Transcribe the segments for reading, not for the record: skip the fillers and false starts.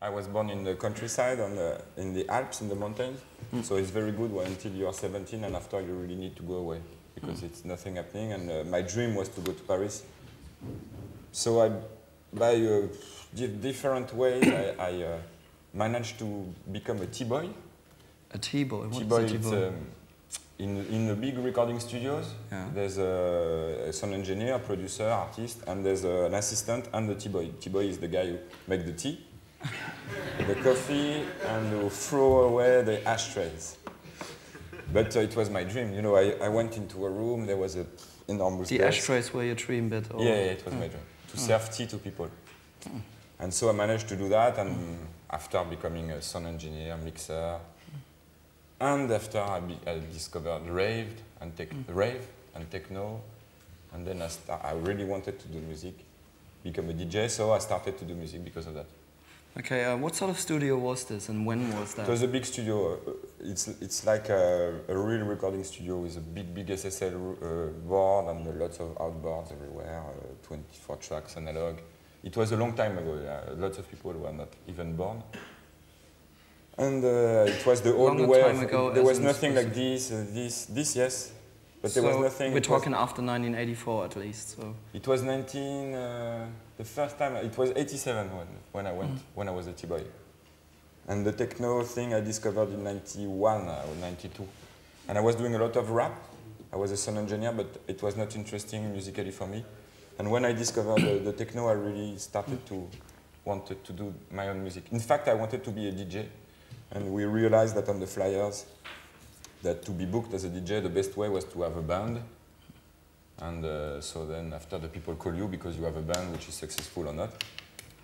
I was born in the countryside, in the Alps, in the mountains. So it's very good until you are 17, and after you really need to go away because it's nothing happening. And my dream was to go to Paris. So I, by different ways, I managed to become a T-boy. A T-boy? What's a T-boy? In the big recording studios, there's a sound engineer, producer, artist, and there's an assistant and the T-boy. T-boy is the guy who makes the tea, the coffee, and who throw away the ashtrays. But it was my dream, you know. I went into a room, there was an enormous desk. The ashtrays were your dream bit? Or? Yeah, yeah, it was my dream, to serve tea to people. And so I managed to do that, and after becoming a sound engineer, mixer, and after I discovered rave and techno, and then I really wanted to do music, become a DJ, so I started to do music because of that. Okay, what sort of studio was this, and when was that? It was a big studio. It's like a real recording studio with a big SSL board and lots of outboards everywhere, 24 tracks analog. It was a long time ago. Lots of people were not even born. And it was the old way. There was nothing like this, yes. But there was nothing. We're talking after 1984 at least. So it was the first time, it was 87 when I went, when I was a T-boy. And the techno thing I discovered in 91 or 92. And I was doing a lot of rap. I was a sound engineer, but it was not interesting musically for me. And when I discovered the techno, I really started to wanted to do my own music. In fact, I wanted to be a DJ. And we realized that on the flyers, that to be booked as a DJ, the best way was to have a band. And so then after the people call you because you have a band which is successful or not.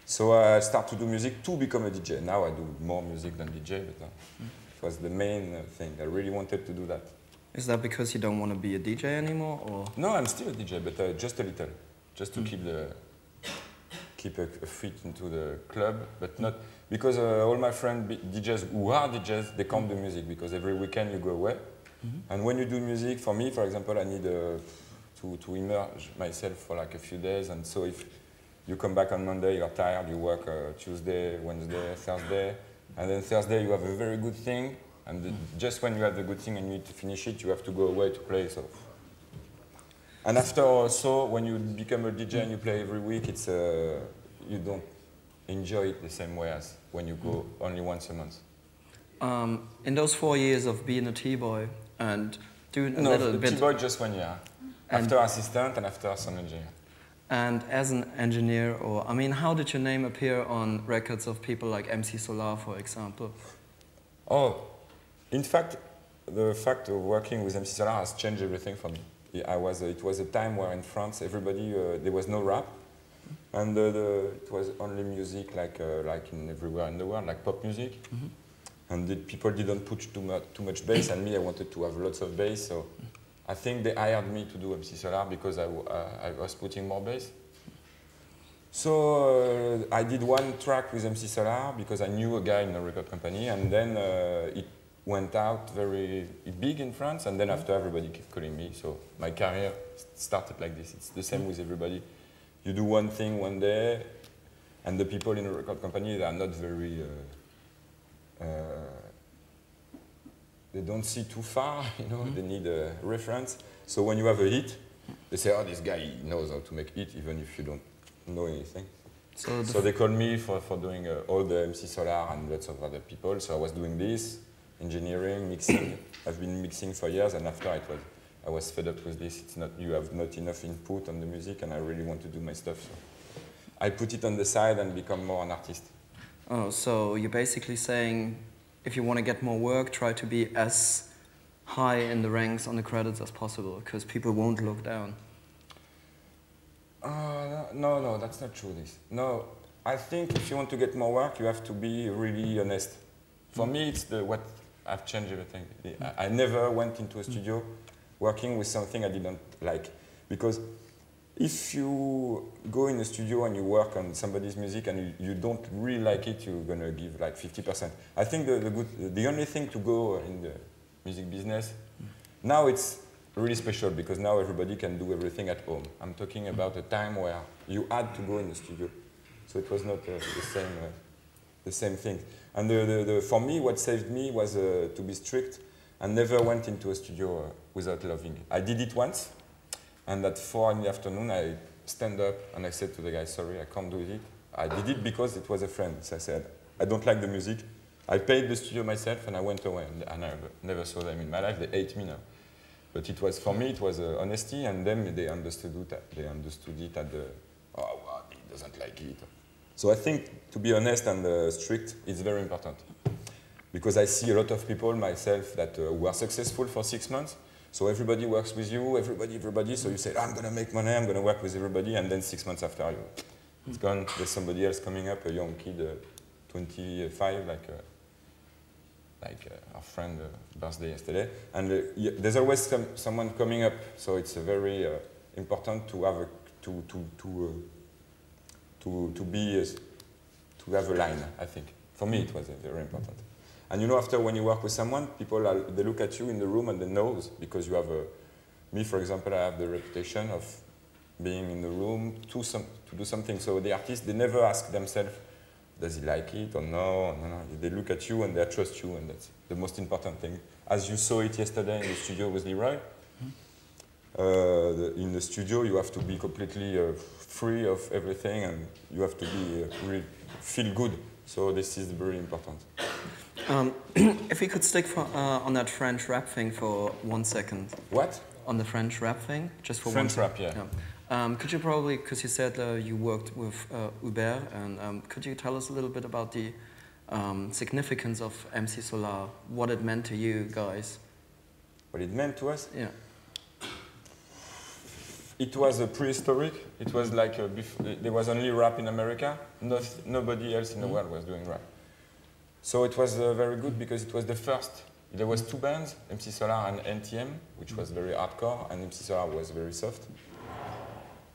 So I start to do music to become a DJ. Now I do more music than DJ, but it was the main thing. I really wanted to do that. Is that because you don't want to be a DJ anymore? Or? No, I'm still a DJ, but just a little. Just to keep a fit into the club, but not because all my friends DJs who are DJs, they can't do music because every weekend you go away. And when you do music, for me, for example, I need to immerse myself for like a few days. And so if you come back on Monday, you're tired, you work Tuesday, Wednesday, Thursday, and then Thursday you have a very good thing. And just when you have the good thing and you need to finish it, you have to go away to play. So. And after also, when you become a DJ and you play every week, it's you don't enjoy it the same way as when you go only once a month. In those 4 years of being a T-boy and doing a little bit... No, T-boy just 1 year. After assistant and after sound engineer. And as an engineer, or I mean, how did your name appear on records of people like MC Solaar, for example? Oh, in fact, the fact of working with MC Solaar has changed everything for me. It was a time where in France everybody there was no rap, and it was only music like in everywhere in the world, like pop music, and people didn't put too much bass. And me, I wanted to have lots of bass, so I think they hired me to do MC Solaar because I was putting more bass. So I did one track with MC Solaar because I knew a guy in a record company, and then it went out very big in France, and then after everybody kept calling me, so my career started like this. It's the same with everybody. You do one thing one day, and the people in a record company, they are not very... they don't see too far, you know, they need a reference. So when you have a hit, they say, oh, this guy knows how to make hit, even if you don't know anything. So they called me for doing all the MC Solaar and lots of other people, so I was doing this. Engineering, mixing. I've been mixing for years, and after I was fed up with this. It's not, you have not enough input on the music, and I really want to do my stuff. So I put it on the side and become more an artist. Oh, so you're basically saying, if you want to get more work, try to be as high in the ranks on the credits as possible, because people won't look down. No, that's not true. No, I think if you want to get more work, you have to be really honest. For me, it's what I've changed everything. I never went into a studio working with something I didn't like. Because if you go in a studio and you work on somebody's music and you don't really like it, you're going to give like 50%. I think the only thing to go in the music business, now it's really special because now everybody can do everything at home. I'm talking about a time where you had to go in the studio. So it was not the same the same thing. And for me, what saved me was to be strict. I never went into a studio without loving. I did it once, and at 4 in the afternoon, I stand up and I said to the guy, sorry, I can't do it. I did it because it was a friend. So I said, I don't like the music. I paid the studio myself and I went away, and I never saw them in my life. They hate me now. But it was, for me, it was honesty, and then they understood it. They understood it at the, oh, well, he doesn't like it. So I think to be honest and strict is very important, because I see a lot of people myself that who are successful for 6 months. So everybody works with you, everybody. So you say, oh, I'm going to make money, I'm going to work with everybody, and then 6 months after you, it's gone. There's somebody else coming up, a young kid, 25, like our friend birthday yesterday. And there's always someone coming up, so it's very important to have a, to have a line. I think for me it was very important. And you know, after when you work with someone, people are, they look at you in the room and they know, because you have a, me for example, I have the reputation of being in the room to do something. So the artists, they never ask themselves, does he like it or no? No, no. They look at you and they trust you, and that's the most important thing. As you saw it yesterday in the studio with Leroy, in the studio you have to be completely free of everything, and you have to be really feel good. So this is very important. If we could stick for, on that French rap thing for 1 second. What? On the French rap thing, just for French 1 second. French rap, yeah. Could you probably, because you said you worked with Hubert, and could you tell us a little bit about the significance of MC Solaar, what it meant to you guys? What it meant to us? Yeah. It was a prehistoric. It was like there was only rap in America. Nobody else in the world was doing rap. So it was very good because it was the first. There was 2 bands, MC Solaar and NTM, which was very hardcore, and MC Solaar was very soft.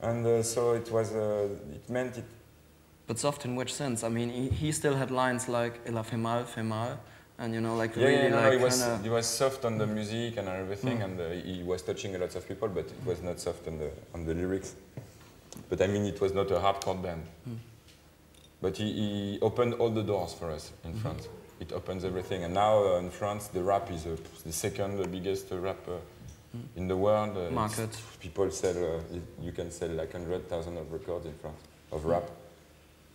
And so it was, it meant it. But soft in which sense? I mean, he still had lines like "Il a fait mal, fait mal," and you know, like yeah, really, yeah, no, like he was soft on the music and everything, and he was touching a lot of people, but it was not soft on the lyrics. But I mean, it was not a hardcore band. But he opened all the doors for us in France. It opens everything, and now in France, the rap is the second biggest rap. In the world, people sell, you can sell like 100,000 of records in France, of rap.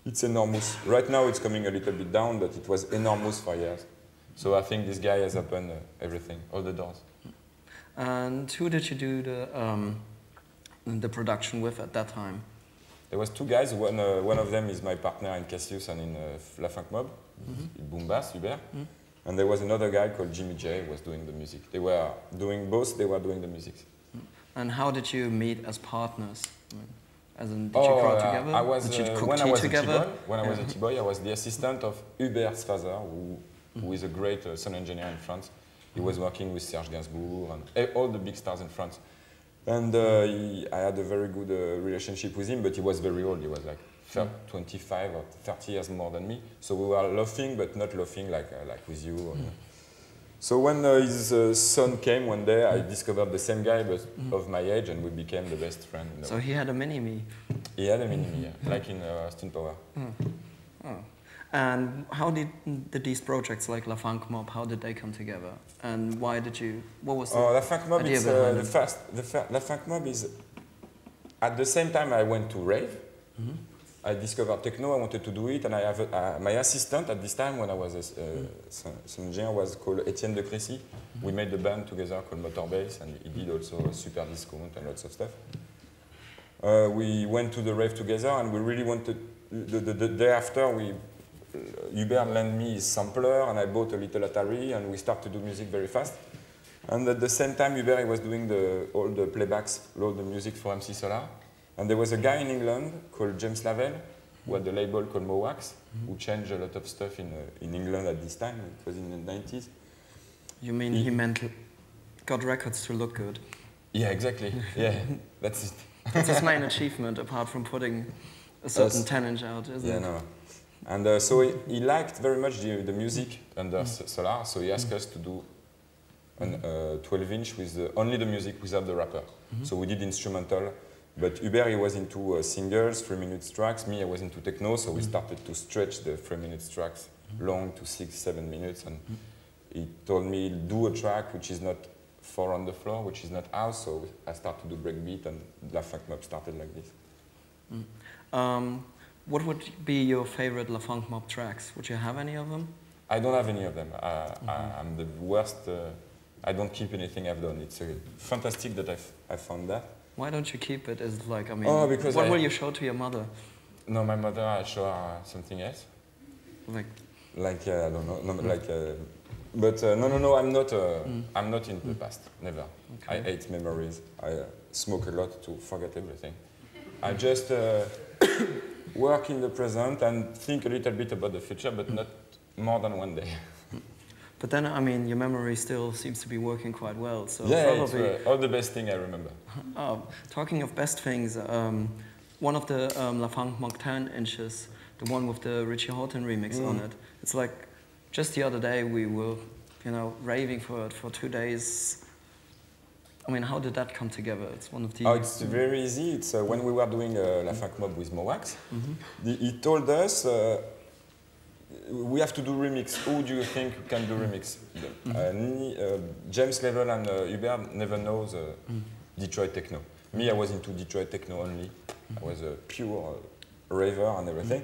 It's enormous. Right now it's coming a little bit down, but it was enormous for years. So I think this guy has opened everything, all the doors. And who did you do the production with at that time? There was 2 guys, one of them is my partner in Cassius and in La Funk Mob, Boom Bass, Hubert. And there was another guy called Jimmy J who was doing the music. They were doing both, they were doing the music. And how did you meet as partners? As in, did you grow together? I was, did you cook when tea I was together? When I was a T-boy, I was the assistant of Hubert's father, who is a great sound engineer in France. He was working with Serge Gainsbourg and all the big stars in France. And I had a very good relationship with him, but he was very old. He was like 25 or 30 years more than me, so we were laughing, but not laughing like with you. So when his son came one day, I discovered the same guy, but of my age, and we became the best friend. So he had a mini-me. He had a mini-me, yeah, like in Austin Power. And how did these projects like La Funk Mob, how did they come together? And why did you, what was the La Funk Mob idea behind it? La Funk Mob is, at the same time I went to rave, I discovered techno, I wanted to do it, and I have my assistant at this time when I was some engineer was called Etienne de Crecy. We made the band together called Motorbase, and he did also a super discount and lots of stuff. We went to the rave together, and we really wanted, the day after, Hubert lent me his sampler, and I bought a little Atari, and we started to do music very fast. And at the same time, Hubert was doing all the playbacks, all the music for MC Solaar. And there was a guy in England called James Lavelle, who had a label called Mo Wax, who changed a lot of stuff in England at this time. It was in the 90s. You mean he meant got records to look good? Yeah, exactly. Yeah, that's it. That's his main achievement, apart from putting a certain talent out, isn't it? Yeah, no. And so he liked very much the music under Solaar, so he asked us to do an 12-inch with only the music, without the rapper. So we did instrumental. But Hubert, he was into singles, 3-minute tracks. Me, I was into techno, so we started to stretch the 3-minute tracks long to 6-7 minutes, and he told me, do a track which is not four on the floor, which is not house, so I started to do breakbeat, and La Funk Mob started like this. What would be your favorite La Funk Mob tracks? Would you have any of them? I don't have any of them. I'm the worst. I don't keep anything I've done. It's fantastic that I found that. Why don't you keep it? As like, I mean, what will you show to your mother? No, my mother, I show her something else. Like I don't know. No, like, but no. I'm not. I'm not in the past. Never. Okay. I hate memories. I smoke a lot to forget everything. I just work in the present and think a little bit about the future, but not more than one day. But then, I mean, your memory still seems to be working quite well, so yeah, probably... Yeah, all the best thing I remember. Talking of best things, one of the La Funk Mob 10 inches, the one with the Richie Hawtin remix on it, it's like, just the other day we were, you know, raving for it for 2 days. I mean, how did that come together? It's one of the... Oh, it's very easy. It's when we were doing La Funk Mob with Mo Wax, he told us, we have to do remix. Who do you think can do remix? James Lavelle and Hubert never know the Detroit techno. Me, I was into Detroit techno only. I was a pure raver and everything.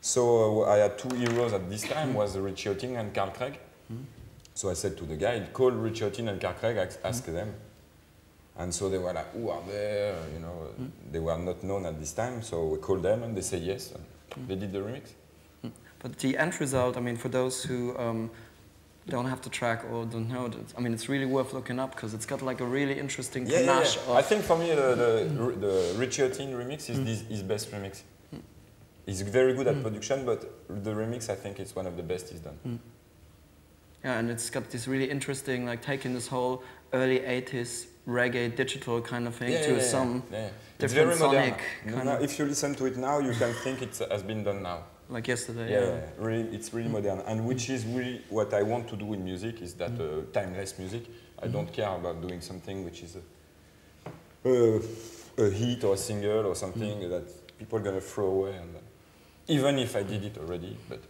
So I had two heroes at this time, was Richie Hawtin and Carl Craig. So I said to the guy, call Richie Hawtin and Carl Craig, ask them. And so they were like, who are they? You know, they were not known at this time, so we called them and they said yes. And they did the remix. But the end result, I mean, for those who don't have the track or don't know, I mean, it's really worth looking up because it's got like a really interesting panache. Yeah. I think for me, the Richie Hawtin remix is his best remix. He's very good at production, but the remix, I think, is one of the best he's done. Yeah, and it's got this really interesting, like taking this whole early 80s reggae digital kind of thing to some different sonic. Now, if you listen to it now, you can think it has been done now. Like yesterday. Yeah, really, it's really modern, and which is really what I want to do in music, is that timeless music. I don't care about doing something which is a hit or a single or something that people are gonna throw away. And even if I did it already, but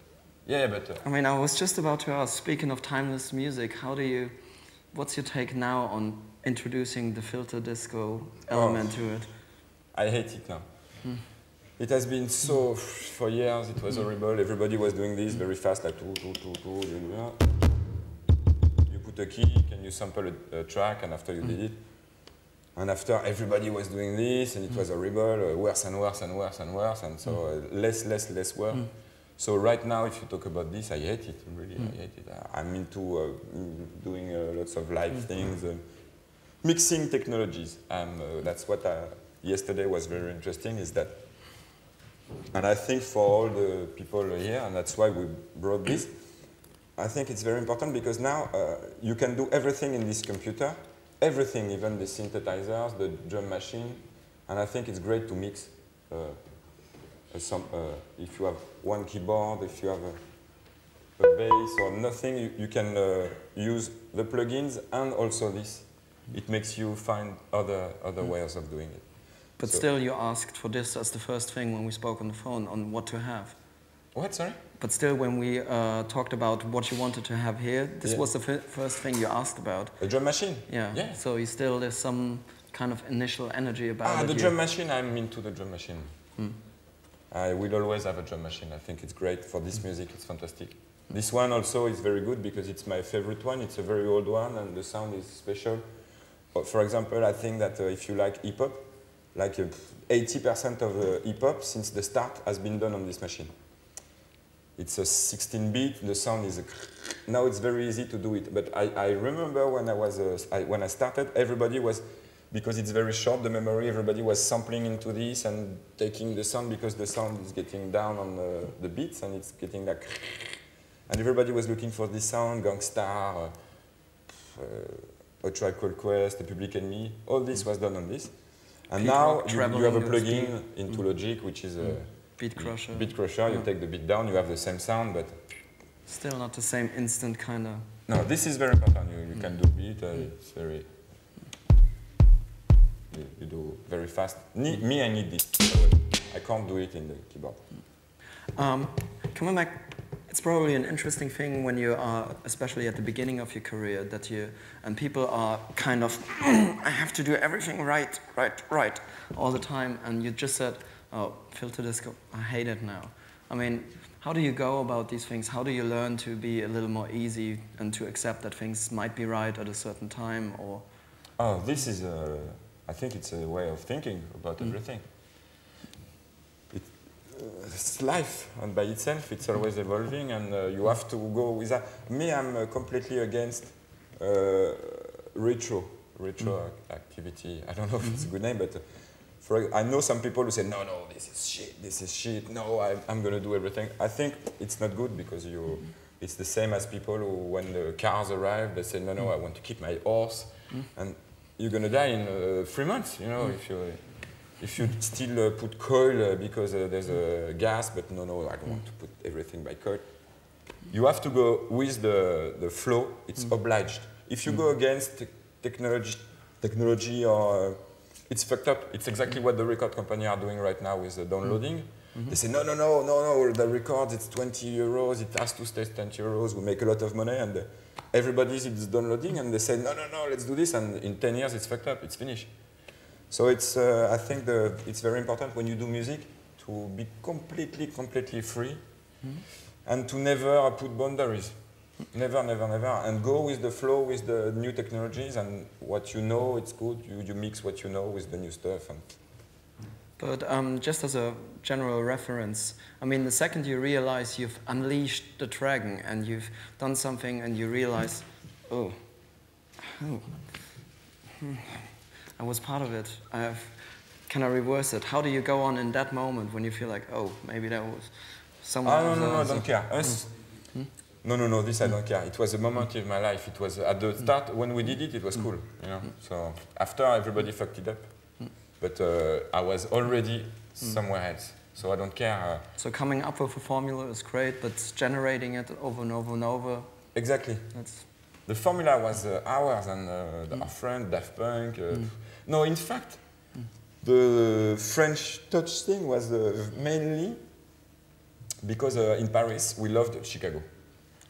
yeah, but I mean, I was just about to ask. Speaking of timeless music, how do you? What's your take now on introducing the filter disco element to it? I hate it now. It has been so, for years, it was horrible. Everybody was doing this very fast, like you put a kick and you sample a track, and after you did it. And after everybody was doing this, and it was horrible, worse and worse and worse and worse, and so less work. So right now, if you talk about this, I hate it, really, I hate it. I'm into doing lots of live things, mixing technologies. That's what yesterday was very interesting, is that. And I think for all the people here, and that's why we brought this, I think it's very important because now you can do everything in this computer, everything, even the synthesizers, the drum machine, and I think it's great to mix if you have one keyboard, if you have a bass or nothing, you can use the plugins and also this. It makes you find other ways of doing it. But still, you asked for this as the first thing when we spoke on the phone on what to have. What, sorry? But still, when we talked about what you wanted to have here, this was the first thing you asked about. A drum machine? Yeah. So you still, there's some kind of initial energy about it. The drum machine, I'm into the drum machine. I will always have a drum machine. I think it's great for this music, it's fantastic. This one also is very good because it's my favorite one. It's a very old one and the sound is special. For example, I think that if you like hip-hop, like 80% of hip-hop since the start has been done on this machine. It's a 16-bit, the sound is... Now it's very easy to do it, but I remember when I was when I started, everybody was, because it's very short, the memory, everybody was sampling into this and taking the sound because the sound is getting down on the beats and it's getting that... And everybody was looking for this sound, Gangstar, A Tribe Called Quest, The Public Enemy, all this was done on this. And now you have a plugin into Logic, which is a beat crusher. You take the beat down, you have the same sound, but still not the same instant kind of. No, this is very important. You can do beat. It's very. You do very fast. Me, I need this. I can't do it in the keyboard. Coming back It's probably an interesting thing when you are, especially at the beginning of your career, that you, and people are kind of, I have to do everything right, all the time. And you just said, oh, filter disco, I hate it now. I mean, how do you go about these things? How do you learn to be a little more easy and to accept that things might be right at a certain time, or? Oh, this is a, I think it's a way of thinking about everything. It's life, and by itself, it's always evolving, and you have to go with that. Me, I'm completely against retro activity. I don't know if it's a good name, but for, I know some people who say, no, no, this is shit, no, I'm going to do everything. I think it's not good, because you, it's the same as people who, when the cars arrive, they say, no, no, I want to keep my horse, and you're going to die in 3 months, you know, if you... If you still put coil because there's a gas, but no, no, I don't want to put everything by coil. You have to go with the flow. It's obliged. If you go against technology, or it's fucked up. It's exactly what the record company are doing right now with the downloading. They say, no, no, no, no, no, the records, it's 20 euros. It has to stay 20 euros. We make a lot of money, and everybody's downloading, and they say, no, no, no, let's do this. And in 10 years, it's fucked up. It's finished. So it's, I think it's very important when you do music to be completely free and to never put boundaries. Never. And go with the flow, with the new technologies, and what you know, it's good. You mix what you know with the new stuff. And but just as a general reference, I mean, the second you realize you've unleashed the dragon and you've done something and you realize, oh. I was part of it. Can I reverse it? How do you go on in that moment when you feel like, oh, maybe that was someone? Oh, no, no, no, I don't care. Us? No, no, no, this I don't care. It was a moment in my life. It was at the start, when we did it, it was cool. You know? So after, everybody fucked it up. But I was already somewhere else. So I don't care. So coming up with a formula is great, but generating it over and over and over. Exactly. That's the formula was ours, and our friend Daft Punk. No, in fact, the French touch thing was mainly because in Paris we loved Chicago.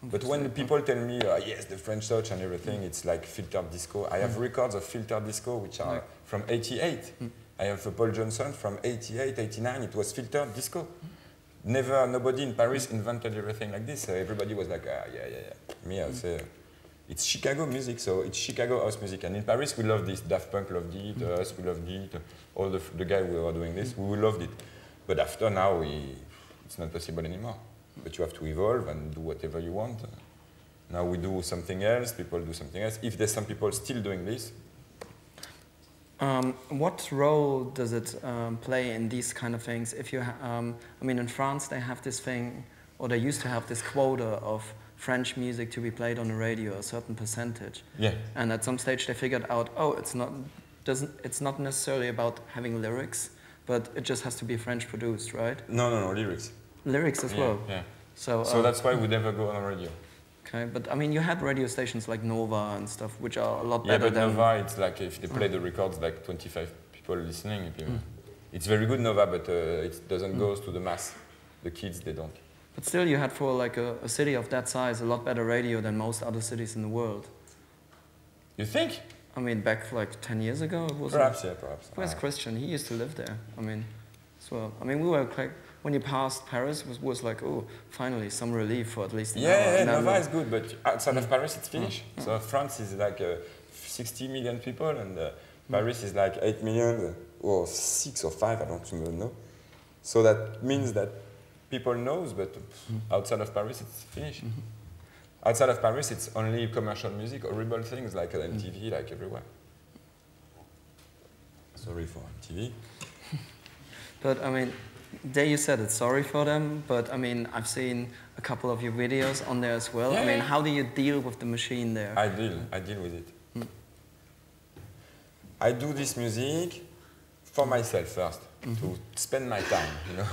But when the people tell me, yes, the French touch and everything, it's like filtered disco. I have records of filtered disco which are from 88. I have Paul Johnson from 88, 89. It was filtered disco. Never, nobody in Paris invented everything like this. Everybody was like, ah, yeah, yeah, yeah. Me, I say, it's Chicago music, so it's Chicago house music. And in Paris, we love this. Daft Punk loved it, us, we loved it. All the guys who were doing this, we loved it. But after now, it's not possible anymore. But you have to evolve and do whatever you want. Now we do something else, people do something else. If there's some people still doing this. What role does it play in these kind of things? If you, I mean, in France, they have this thing, or they used to have this quota of French music to be played on the radio, a certain percentage. Yeah. And at some stage they figured out, oh, it's not necessarily about having lyrics, but it just has to be French produced, right? No, no, no, lyrics. Lyrics as well. Yeah. So that's why we never go on the radio. Okay, but I mean, you had radio stations like Nova and stuff, which are a lot better than... Yeah, but Nova, it's like if they play the records, like 25 people listening. It's very good, Nova, but it doesn't go to the mass. The kids, they don't. But still, you had for like a city of that size a lot better radio than most other cities in the world. You think? I mean, back like 10 years ago, it was perhaps, yeah, perhaps. Where's Christian? He used to live there. I mean, as well. I mean, we were like when you passed Paris, it was like, oh, finally some relief for at least an hour. Yeah, Nova is good, but outside of Paris, it's finished. So France is like 60 million people, and Paris is like 8 million or 6 or 5. I don't even know. So that means that. People knows, but outside of Paris, it's finished. Outside of Paris, it's only commercial music, horrible things like MTV, like everywhere. Sorry for MTV. But I mean, there you said it, sorry for them, but I mean, I've seen a couple of your videos on there as well. Yeah, I mean, how do you deal with the machine there? I deal with it. I do this music for myself first, to spend my time, you know?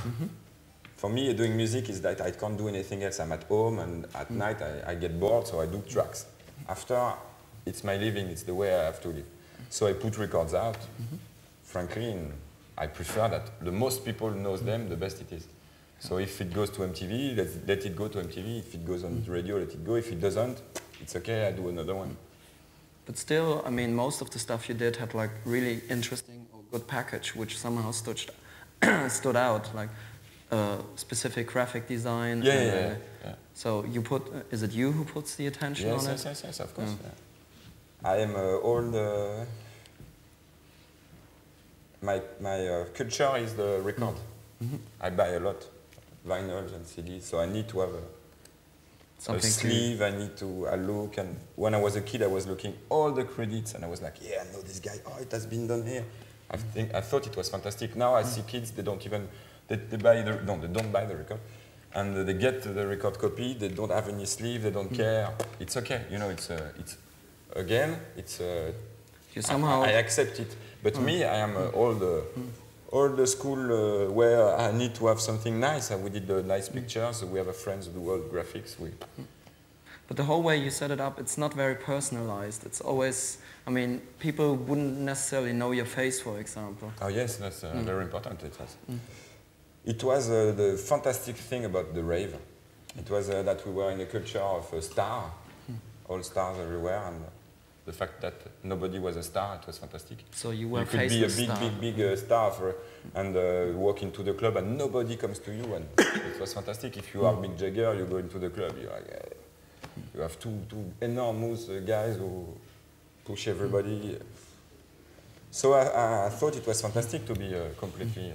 For me, doing music is that I can't do anything else. I'm at home, and at night I get bored, so I do tracks. After, it's my living, it's the way I have to live. So I put records out. Frankly, I prefer that. The most people knows them, the best it is. So if it goes to MTV, let it go to MTV. If it goes on the radio, let it go. If it doesn't, it's okay, I do another one. But still, I mean, most of the stuff you did had like really interesting or good package, which somehow stood out, like specific graphic design. Yeah, and, yeah. So you put, is it you who puts the attention on it? Yes, of course. Yeah. Yeah. I am all my culture is the record. Mm-hmm. I buy a lot, vinyls and CDs, so I need to have a sleeve, I need to look, and when I was a kid I was looking all the credits and I was like, yeah, I know this guy, oh, it has been done here. I thought it was fantastic. Now I see kids, they don't even, they don't buy the record, and they get the record copy, they don't have any sleeve, they don't care, it's okay, you know, I accept it, but me, I am all the... Or the school where I need to have something nice. We did the nice pictures. We have a friends who do all graphics. But the whole way you set it up, it's not very personalized. It's always, I mean, people wouldn't necessarily know your face, for example. Oh yes, that's very important. It was. It was the fantastic thing about the rave. It was that we were in a culture of a star, all stars everywhere, and the fact that nobody was a star, it was fantastic. So you were facing a star. You could be a big star and walk into the club and nobody comes to you, and it was fantastic. If you are Mick Jagger, you go into the club, you're like, you have two enormous guys who push everybody. So I thought it was fantastic to be completely...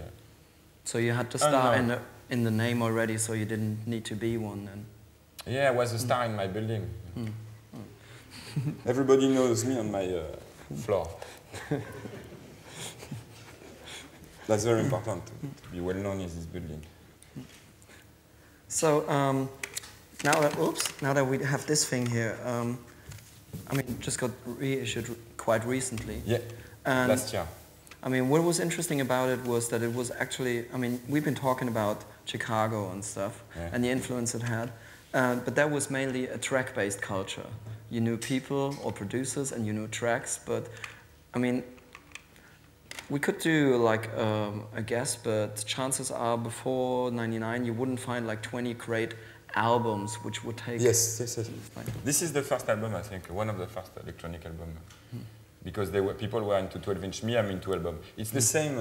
So you had the star in the name already, so you didn't need to be one then? Yeah, I was a star in my building. Everybody knows me on my floor. That's very important, to be well known in this building. So now that we have this thing here, I mean, just got reissued quite recently. Yeah, and last year. I mean, what was interesting about it was that it was actually, I mean, we've been talking about Chicago and stuff, and the influence it had, but that was mainly a track-based culture. You knew people or producers and you knew tracks, but I mean, we could do like a guess, but chances are before '99 you wouldn't find like 20 great albums which would take... Yes. Like, this is the first album, I think, one of the first electronic albums, because people were into 12-inch, me, I'm into album. It's the same,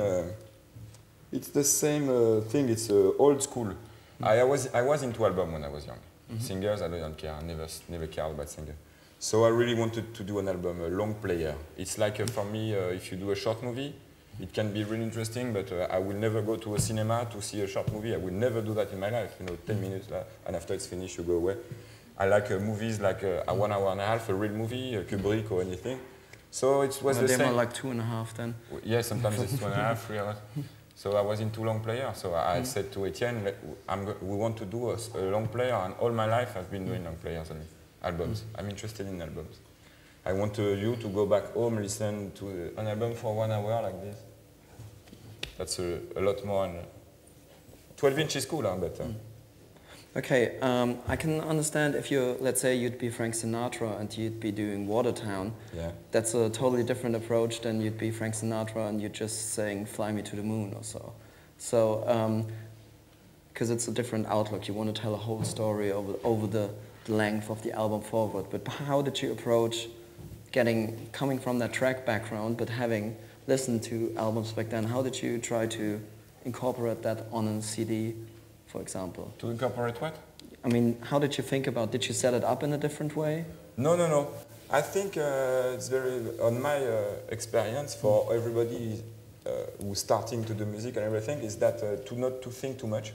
thing, it's old school. I was into album when I was young. Singers, I don't care, I never cared about singers. So I really wanted to do an album, a long player. It's like, for me, if you do a short movie, it can be really interesting, but I will never go to a cinema to see a short movie. I will never do that in my life, you know, 10 minutes, and after it's finished, you go away. I like movies like a 1.5 hours, a real movie, a Kubrick or anything. So it was the same. They were like 2.5 then? Yeah, sometimes it's 2.5, 3 hours. So I was into long player, so I said to Etienne, we want to do a long player, and all my life I've been doing long players and albums. I'm interested in albums. I want you to go back home, listen to an album for 1 hour like this. That's a lot more. 12-inch is cool, but... Okay, I can understand if you're, let's say you'd be Frank Sinatra and you'd be doing Watertown. Yeah. That's a totally different approach than you'd be Frank Sinatra and you'd just saying Fly Me To The Moon or so. So, because it's a different outlook. You want to tell a whole story over the length of the album forward. But how did you approach coming from that track background, but having listened to albums back then, how did you try to incorporate that on a CD? For example. To incorporate what? I mean, how did you think about, did you set it up in a different way? No. I think it's on my experience for everybody who's starting to do music and everything, is that not to think too much.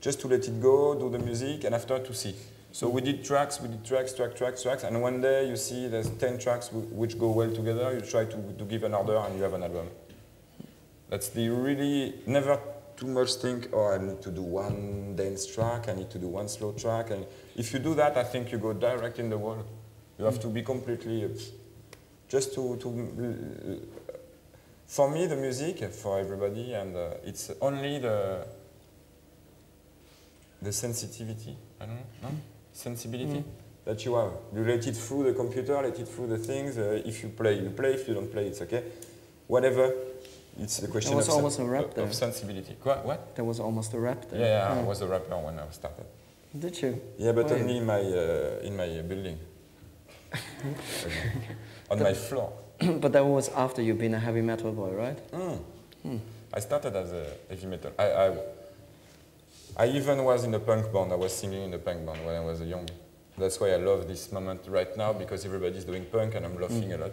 Just to let it go, do the music, and after to see. So we did tracks, and one day you see there's 10 tracks which go well together, you try to give an order and you have an album. That's the really, never too much think, oh, I need to do one dance track, I need to do one slow track, and if you do that, I think you go direct in the wall. You have to be completely, for me, the music, for everybody, and it's only the sensitivity, I don't know, sensibility that you have. You let it through the computer, let it through the things, if you play, you play, if you don't play, it's okay, whatever. It's the question of sensibility. What? There was almost a rap there. Yeah, yeah, I was a rapper when I started. Did you? Yeah, but only in my building. On my floor. But that was after you've been a heavy metal boy, right? Mm. Mm. I started as a heavy metal. I even was in a punk band. I was singing in a punk band when I was young. That's why I love this moment right now, because everybody's doing punk and I'm laughing a lot.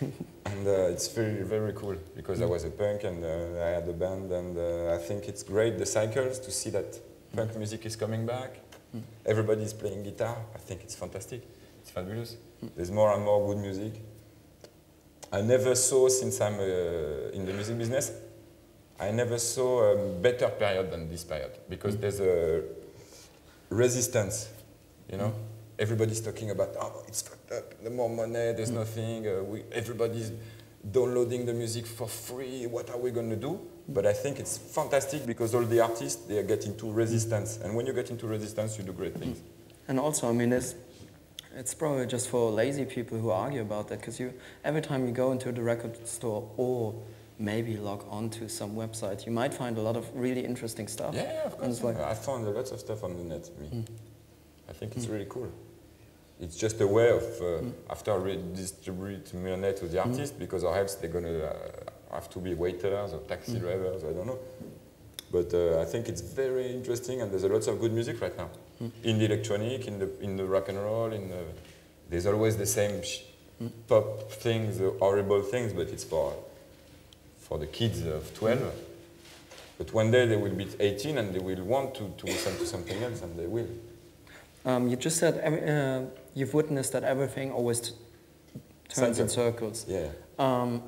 And it's very, very cool, because I was a punk and I had a band, and I think it's great, the cycles, to see that punk music is coming back. Everybody's playing guitar. I think it's fantastic. It's fabulous. There's more and more good music. I never saw, since I'm in the music business, I never saw a better period than this period, because there's a resistance, you know? Everybody's talking about, oh, it's fucked up, the more money, there's nothing, everybody's downloading the music for free, what are we going to do? But I think it's fantastic because all the artists, they get into resistance, and when you get into resistance, you do great things. And also, I mean, it's probably just for lazy people who argue about that, because every time you go into the record store or maybe log on to some website, you might find a lot of really interesting stuff. Yeah, of course. Like, I found lots of stuff on the net. I think it's really cool. It's just a way of, after redistribute money to the artist, because or else they're going to have to be waiters or taxi drivers, I don't know. But I think it's very interesting, and there's a lot of good music right now. In the electronic, in the rock and roll, there's always the same pop things, horrible things, but it's for the kids of 12. But one day they will be 18 and they will want to listen to something else, and they will. You just said you've witnessed that everything always turns in circles. Yeah. How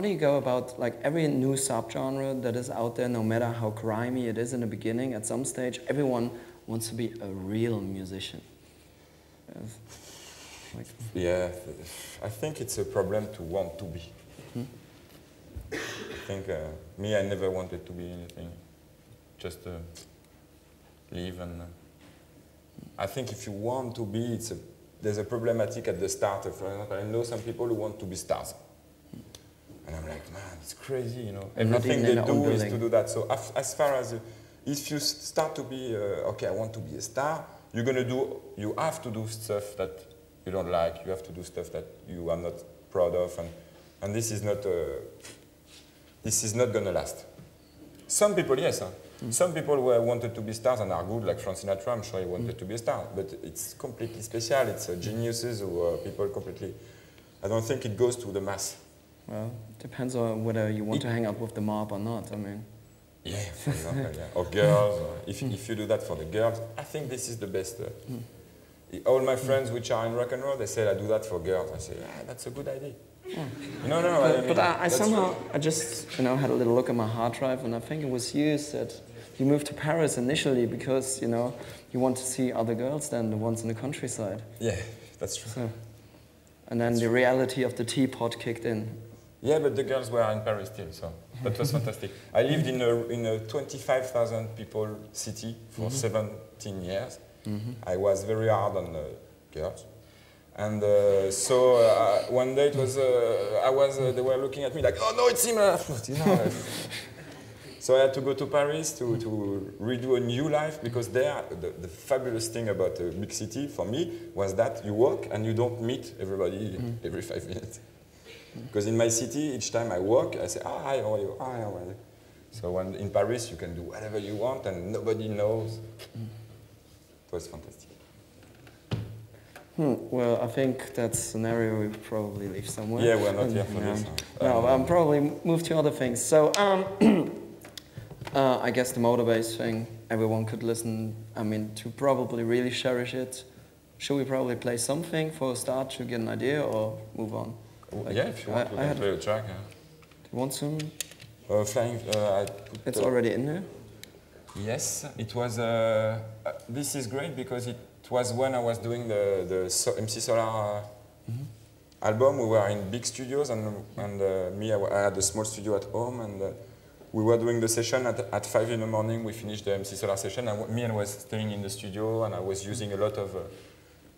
do you go about, like, every new subgenre that is out there, no matter how grimy it is in the beginning, at some stage, everyone wants to be a real musician? Like. Yeah, I think it's a problem to want to be. I think, me, I never wanted to be anything. Just live and... I think if you want to be, there's a problematic at the start. For example, I know some people who want to be stars. And I'm like, man, it's crazy, you know. Everything they do is to do that. So as far as, if you start to be, okay, I want to be a star, you're going to do, you have to do stuff that you don't like. You have to do stuff that you are not proud of. And this is not going to last. Some people, yes. Some people who wanted to be stars and are good, like Frank Sinatra, I'm sure he wanted to be a star. But it's completely special. It's geniuses or people completely. I don't think it goes to the mass. Well, it depends on whether you want to hang out with the mob or not, I mean. Yeah, for example, yeah. Or girls, or if you do that for the girls, I think this is the best. All my friends which are in rock and roll, they say, I do that for girls. I say, ah, that's a good idea. Yeah. No, no, I somehow, I just, you know, had a little look at my hard drive, and I think it was you that you moved to Paris initially because, you know, you want to see other girls than the ones in the countryside. Yeah, that's true. So, and then that's the reality of the teapot kicked in. Yeah, but the girls were in Paris still, so that was fantastic. I lived in a 25,000 people city for 17 years. I was very hard on girls. And so one day it was, they were looking at me like, oh no, it's him! So I had to go to Paris to redo a new life, because there, the fabulous thing about a big city for me was that you walk and you don't meet everybody every 5 minutes. Because in my city, each time I walk, I say, ah, hi, how are you? Ah, how are you? So when in Paris, you can do whatever you want and nobody knows. It was fantastic. Well, I think that scenario we probably leave somewhere. Yeah, we're not here for this. No, I'm probably moved to other things. So I guess the Motorbase thing, everyone could listen, I mean, to probably really cherish it. Should we probably play something for a start to get an idea or move on? Like, yeah, if you want, we can play a track. Yeah. Do you want some? It's already in here? Yes, it was... this is great because it was when I was doing the MC Solaar album. We were in big studios, and me, I had a small studio at home, and we were doing the session at 5 in the morning. We finished the MC Solaar session, and I was staying in the studio, and I was using a lot of...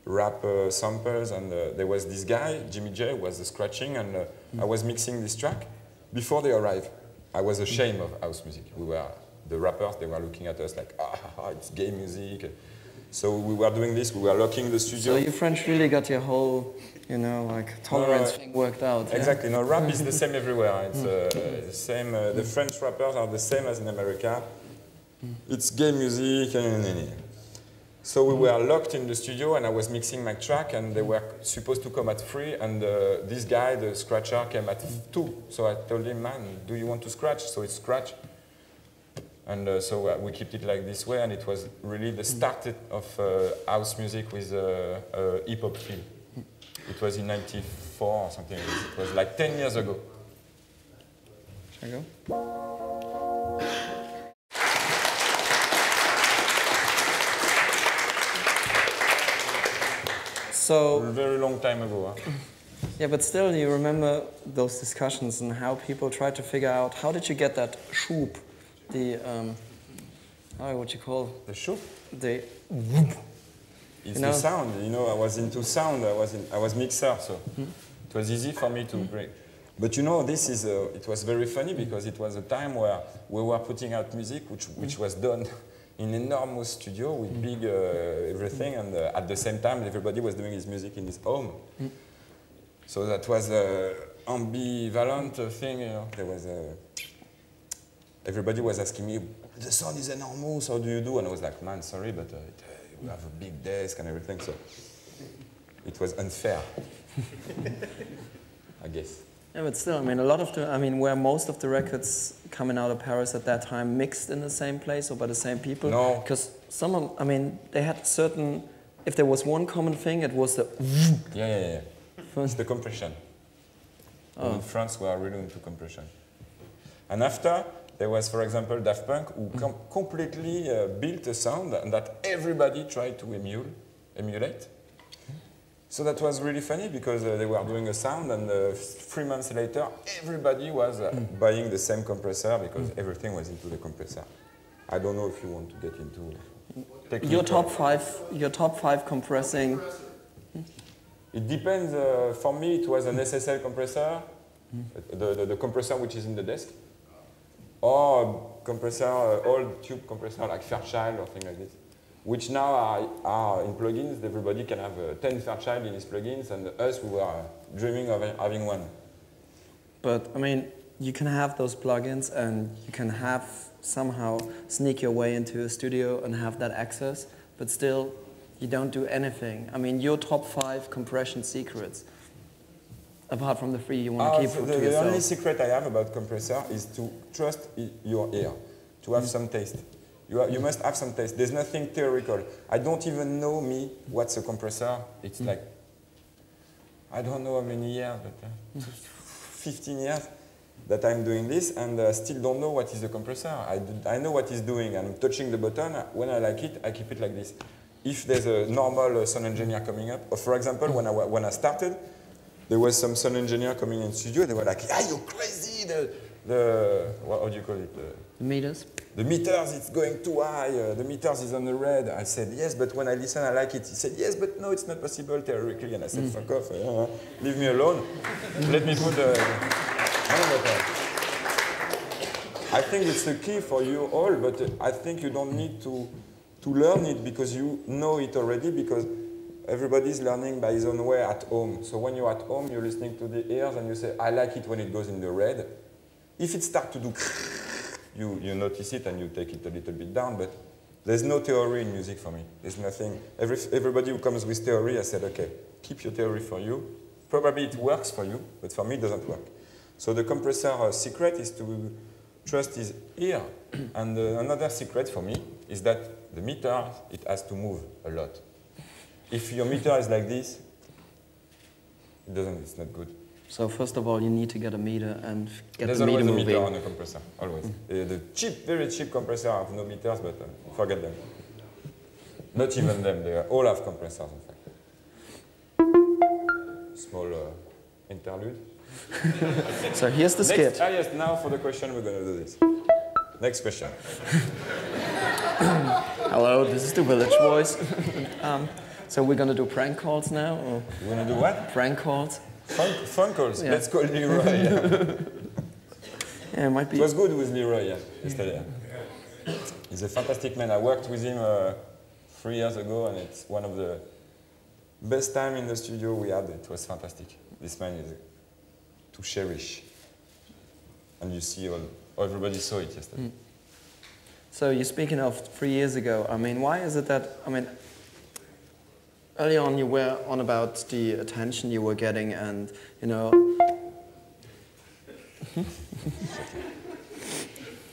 rap samples, and there was this guy, Jimmy J, who was scratching, and I was mixing this track, Before they arrived, I was ashamed of house music. We were the rappers, they were looking at us like, ah, it's gay music. So we were doing this, we were locking the studio. So you French really got your whole, you know, like tolerance thing worked out. Exactly, yeah? No, rap is the same everywhere. It's the same, the French rappers are the same as in America. It's gay music. So we were locked in the studio and I was mixing my track and they were supposed to come at 3 and this guy, the scratcher, came at 2. So I told him, man, do you want to scratch? So it's scratch. And so we kept it like this way and it was really the start of house music with a hip-hop feel. It was in 94 or something. It was like 10 years ago. Shall I go? So, a very long time ago. Huh? Yeah, but still, you remember those discussions and how people tried to figure out how did you get that shoop, the what you call the shoop, the whoop. It's the sound. You know, I was into sound. I was mixer, so it was easy for me to break. But you know, this is it was very funny because it was a time where we were putting out music which was done in an enormous studio with big everything, and at the same time everybody was doing his music in his home. So that was an ambivalent thing, you know. There was everybody was asking me, the sound is enormous, how do you do? And I was like, man, sorry, but we have a big desk and everything, so it was unfair, I guess. Yeah, but still, I mean, a lot of the, I mean, where most of the records coming out of Paris at that time mixed in the same place or by the same people? No. Because some of, I mean, they had certain, if there was one common thing, it was the... Yeah. It's the compression. Oh. In France, we are really into compression. And after, there was, for example, Daft Punk, who completely built a sound that everybody tried to emulate. So that was really funny because they were doing a sound and 3 months later everybody was buying the same compressor because everything was into the compressor. I don't know if you want to get into technical. Your top five compressing. It depends. For me it was an SSL compressor, the compressor which is in the desk, or compressor, old tube compressor like Fairchild or thing like this, which now are in plugins. Everybody can have 10 Fairchild in his plugins, and us, we were dreaming of having one. But, I mean, you can have those plugins, and you can have somehow sneak your way into a studio and have that access, but still, you don't do anything. I mean, your top 5 compression secrets, apart from the 3 you want to keep to yourself. The only secret I have about compressor is to trust your ear, to have some taste. You must have some taste. There's nothing theoretical. I don't even know me what's a compressor. It's like, I don't know how many years, but 15 years that I'm doing this, and I still don't know what is a compressor. I know what it's doing. I'm touching the button. When I like it, I keep it like this. If there's a normal sound engineer coming up, or for example, when I started, there was some sound engineer coming in the studio. They were like, "Are you crazy? What do you call it? The meters. The meters, it's going too high, the meters is on the red." I said, yes, but when I listen, I like it. He said, yes, but no, it's not possible theoretically. And I said, fuck off, leave me alone. Let me put the... I think it's the key for you all, but I think you don't need to learn it because you know it already, because everybody's learning by his own way at home. So when you're at home, you're listening to the ears and you say, I like it when it goes in the red. If it starts to do... You notice it and you take it a little bit down, but there's no theory in music for me. There's nothing. Everybody who comes with theory, I said, okay, keep your theory for you. Probably it works for you, but for me it doesn't work. So the compressor secret is to trust his ear. And another secret for me is that the meter, it has to move a lot. If your meter is like this, it's not good. So first of all, you need to get a meter and get the meter moving. There's always a meter on a compressor, always. The cheap, very cheap compressor have no meters, but forget them. Not even them, they all have compressors, in fact. Small interlude. So here's the skit. Yes, now for the question, we're going to do this. Next question. Hello, this is the Village Voice. So we're going to do prank calls now? Or we're going to do what? Prank calls. Phone calls. Yeah. Let's call Leroy. Yeah, it might be. It was good with Leroy yesterday. Yeah. He's a fantastic man. I worked with him 3 years ago, and it's one of the best time in the studio we had. It was fantastic. This man is to cherish. And you see, everybody saw it yesterday. Mm. So you're speaking of 3 years ago. I mean, why is it that, I mean, early on you were on about the attention you were getting and, you know...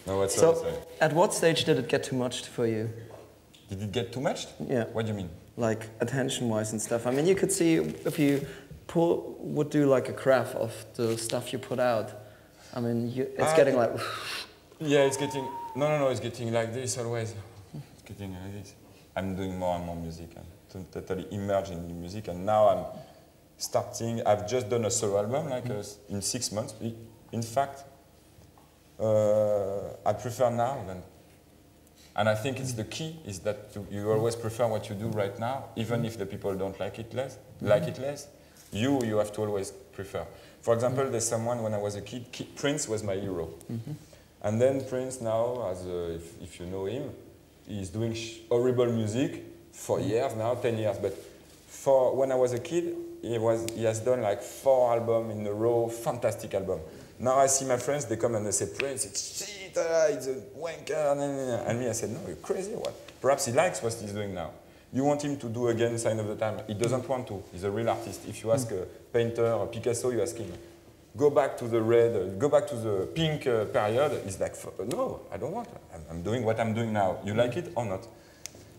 No, what's so, sorry. At what stage did it get too much for you? Did it get too much? Yeah. What do you mean? Like, attention-wise and stuff. I mean, you could see if you would do like a graph of the stuff you put out. I mean, it's getting like... Yeah, it's getting... No, it's getting like this always. It's getting like this. I'm doing more and more music. I'm totally immersed in the music, and now I'm starting... I've just done a solo album, like, in 6 months. In fact, I prefer now than... And I think it's the key, is that you always prefer what you do right now, even if the people don't like it less. You have to always prefer. For example, there's someone, when I was a kid, Prince was my hero. And then Prince now, as a, if you know him, he's doing horrible music for years now, 10 years. But for when I was a kid, he has done like 4 albums in a row, fantastic album. Now I see my friends, they come and they say, Prince, it's shit, it's a wanker. And me, I said, no, you're crazy, what? Perhaps he likes what he's doing now. You want him to do again Sign of the Time. He doesn't want to. He's a real artist. If you ask a painter or Picasso, you ask him, go back to the red, go back to the pink period. He's like, no, I don't want it. I'm doing what I'm doing now. You like it or not?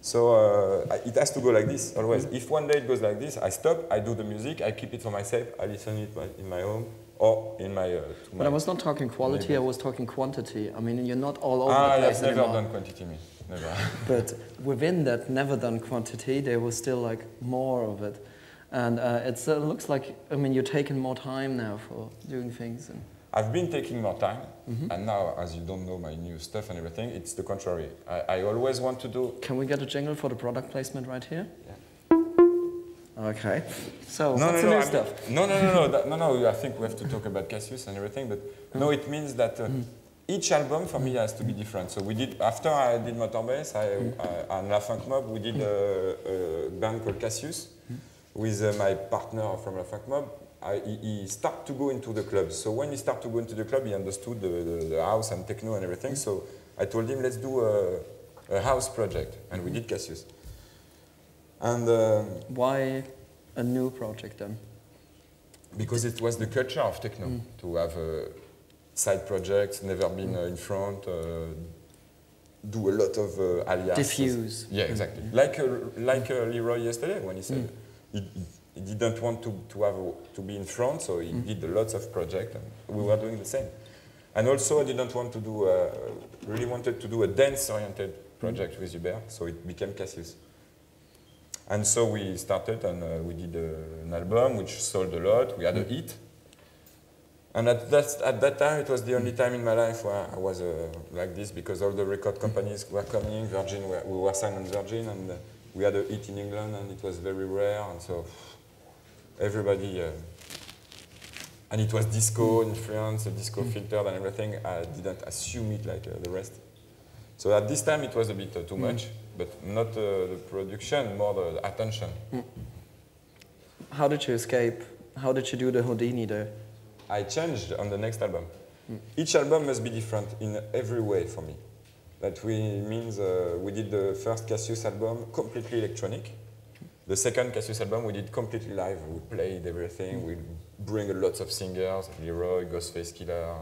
So it has to go like this always. If one day it goes like this, I stop, I do the music, I keep it for myself, I listen to it in my home or in my... But I was not talking quality, I was talking quantity. I mean, you're not all over the place anymore. Never done quantity, me. Never. But within that never done quantity, there was still like more of it. And it looks like, I mean, you're taking more time now for doing things. And I've been taking more time, and now, as you don't know my new stuff and everything, it's the contrary. I always want to do... Can we get a jingle for the product placement right here? Yeah. Okay. So, what's the new stuff? No, I think we have to talk about Cassius and everything, but no, it means that each album for me has to be different. So we did, after I did Motorbase and La Funk Mob, we did a band called Cassius. With my partner from La Funk Mob, he started to go into the club. So when he started to go into the club, he understood the house and techno and everything. So I told him, let's do a house project. And we did Cassius. And why a new project then? Because it was the culture of techno, to have side projects, never been in front, do a lot of aliases. Diffuse. Yeah, exactly. Like Leroy yesterday when he said, he didn't want to be in front, so he did lots of projects, and we were doing the same. And also, I didn't want to do, really wanted to do a dance-oriented project with Hubert, so it became Cassius. And so we started, and we did an album, which sold a lot. We had a hit. And at that time, it was the only time in my life where I was like this, because all the record companies were coming. Virgin, we were signed on Virgin, and we had a hit in England, and it was very rare, and so everybody... and it was disco influence, a disco filtered and everything. I didn't assume it like the rest. So at this time, it was a bit too much, but not the production, more the attention. How did you escape? How did you do the Houdini there? I changed on the next album. Each album must be different in every way for me. That means we did the first Cassius album completely electronic. The second Cassius album we did completely live. We played everything. We bring lots of singers, Leroy, Ghostface Killer,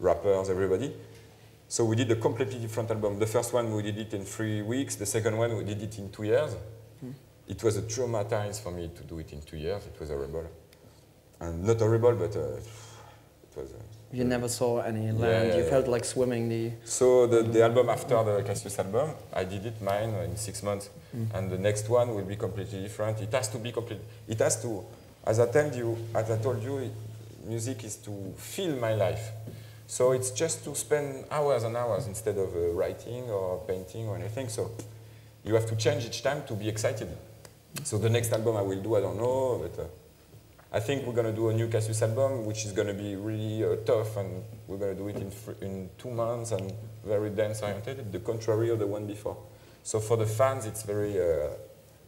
rappers, everybody. So we did a completely different album. The first one we did it in 3 weeks. The second one we did it in 2 years. It was a traumatized for me to do it in 2 years. It was horrible. And not horrible, but it was... You never saw any land, you felt like swimming the... So the album after the Cassius album, I did it mine in 6 months, and the next one will be completely different. It has to be complete. It has to, as I told you, music is to fill my life. So it's just to spend hours and hours instead of writing or painting or anything. So you have to change each time to be excited. So the next album I will do, I don't know, but I think we're going to do a new Cassius album, which is going to be really tough, and we're going to do it in 2 months and very dance-oriented, the contrary of the one before. So for the fans, it's very...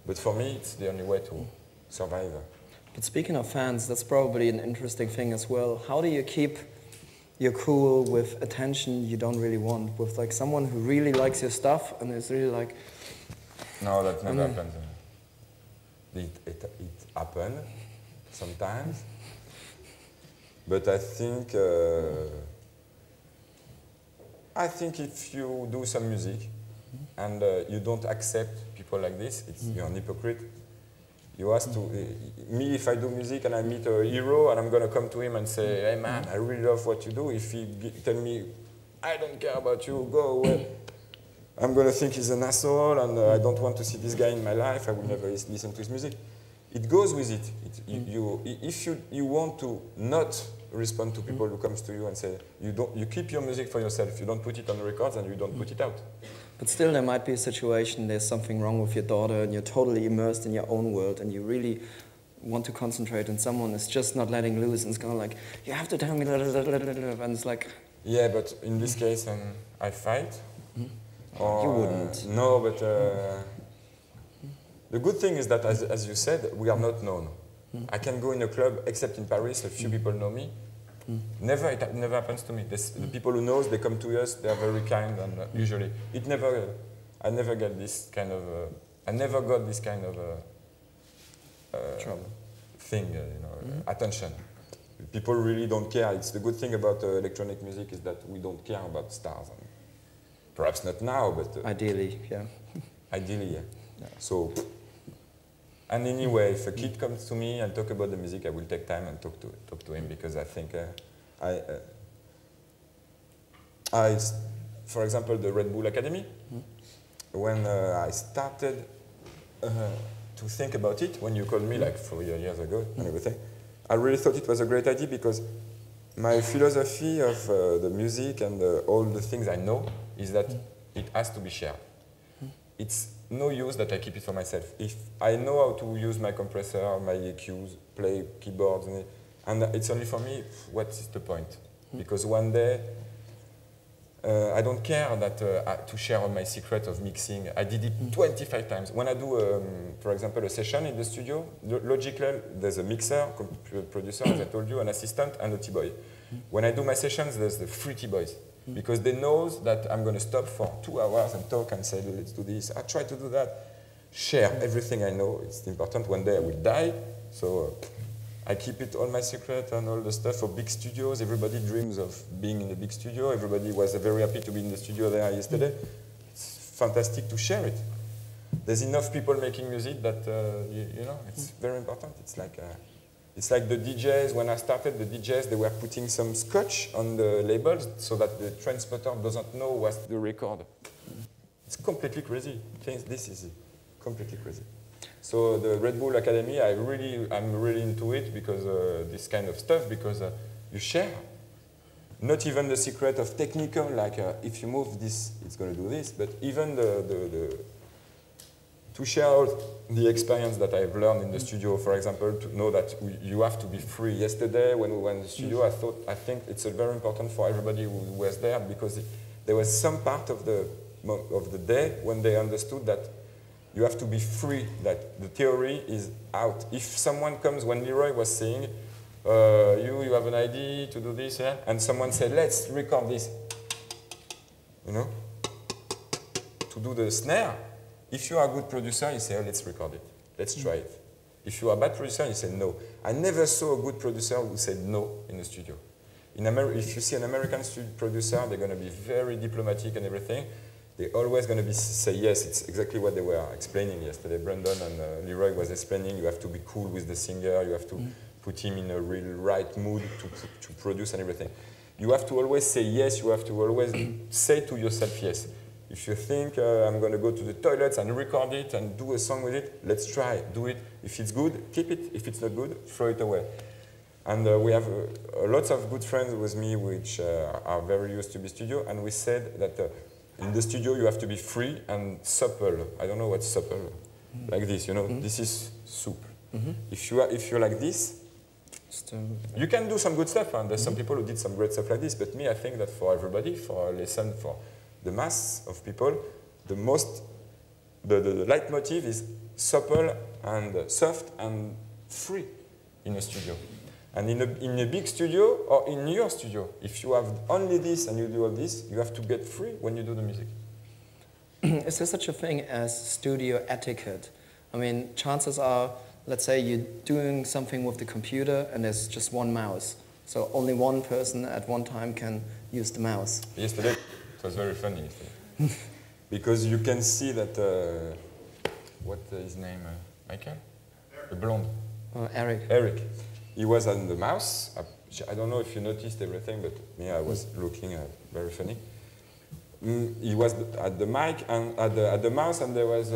but for me, it's the only way to survive. But speaking of fans, that's probably an interesting thing as well. How do you keep your cool with attention you don't really want, with like someone who really likes your stuff and is really like... No, that never happens. It happens sometimes, but I think if you do some music and you don't accept people like this, it's, you're an hypocrite. You ask to me if I do music and I meet a hero and I'm gonna come to him and say, hey man, I really love what you do. If he tell me, I don't care about you, go away, I'm gonna think he's an asshole and I don't want to see this guy in my life. I will never listen to his music. It goes with it. If you want to not respond to people who comes to you and say, you keep your music for yourself. You don't put it on the records and you don't put it out. But still, there might be a situation, there's something wrong with your daughter and you're totally immersed in your own world and you really want to concentrate and someone is just not letting loose and it's kind of like, you have to tell me, and it's like... Yeah, but in this case, I fight. Or, you wouldn't. No, but the good thing is that, as you said, we are not known. I can go in a club, except in Paris, a few people know me. It never happens to me. The people who know, they come to us, they are very kind, and usually it never. I never get this kind of. I never got this kind of thing, you know, attention. People really don't care. It's the good thing about electronic music is that we don't care about stars. And perhaps not now, but ideally, yeah. Ideally, yeah. Yeah. So. And anyway, if a kid comes to me and talk about the music, I will take time and talk to him, because I think for example, the Red Bull Academy, when I started to think about it, when you called me like 4 years ago and everything, I really thought it was a great idea, because my philosophy of the music and all the things I know is that it has to be shared. It's no use that I keep it for myself. If I know how to use my compressor, my EQs, play keyboards, and it's only for me, what is the point? Because one day, I don't care that to share all my secret of mixing. I did it 25 times. When I do, for example, a session in the studio, logically, there's a mixer, producer, as I told you, an assistant, and a T-boy. When I do my sessions, there's the 3 T-boys. Because they know that I'm going to stop for 2 hours and talk and say, let's do this. I try to do that. Share everything I know. It's important. One day I will die. So I keep it all my secret and all the stuff for big studios. Everybody dreams of being in a big studio. Everybody was very happy to be in the studio there yesterday. It's fantastic to share it. There's enough people making music that, you know, it's very important. It's like the DJs. When I started, the DJs, they were putting some scotch on the labels so that the transporter doesn't know what's the record. It's completely crazy. This is completely crazy. So the Red Bull Academy, I'm really into it, because this kind of stuff, because you share. Not even the secret of technical, like if you move this, it's going to do this, but even to share all the experience that I've learned in the studio, for example, to know that you have to be free. Yesterday, when we were in the studio, I think it's very important for everybody who was there, because there was some part of the day when they understood that you have to be free, that the theory is out. If someone comes, when Leroy was saying, you have an idea to do this, yeah? And someone said, let's record this, you know, to do the snare. If you are a good producer, you say, oh, let's record it. Let's try it. If you are a bad producer, you say no. I never saw a good producer who said no in the studio. If you see an American producer, they're going to be very diplomatic and everything. They're always going to say yes. It's exactly what they were explaining yesterday. Brandon and Leroy was explaining, you have to be cool with the singer. You have to put him in a real right mood to produce and everything. You have to always say yes. You have to always say to yourself yes. If you think I'm going to go to the toilets and record it and do a song with it, let's try, do it. If it's good, keep it. If it's not good, throw it away. And we have lots of good friends with me, which are very used to be studio, and we said that in the studio you have to be free and supple. I don't know what's supple. Like this, you know, this is soup. If you're like this, You can do some good stuff, and there's some people who did some great stuff like this, but me, I think that for everybody, for a lesson, for the mass of people, the most, the leitmotif is supple and soft and free in a studio. And in a big studio, or in your studio, if you have only this and you do all this, you have to get free when you do the music. Is there such a thing as studio etiquette? I mean, chances are, let's say you're doing something with the computer and there's just one mouse. So only one person at one time can use the mouse. Yesterday, it was very funny yesterday. Because you can see that, what his name, Michael? The blonde. Oh, Eric. Eric. He was on the mouse. I don't know if you noticed everything, but me, I was looking very funny. He was at the mic and at the mouse, and there was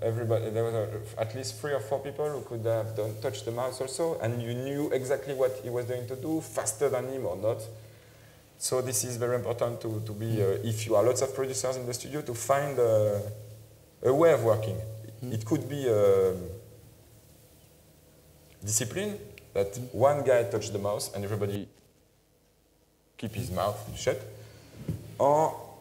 everybody. There was at least 3 or 4 people who could have touched the mouse also, and you knew exactly what he was going to do, faster than him or not. So this is very important to be, if you are lots of producers in the studio, to find a way of working. It could be discipline that one guy touched the mouse and everybody keep his mouth shut. Or,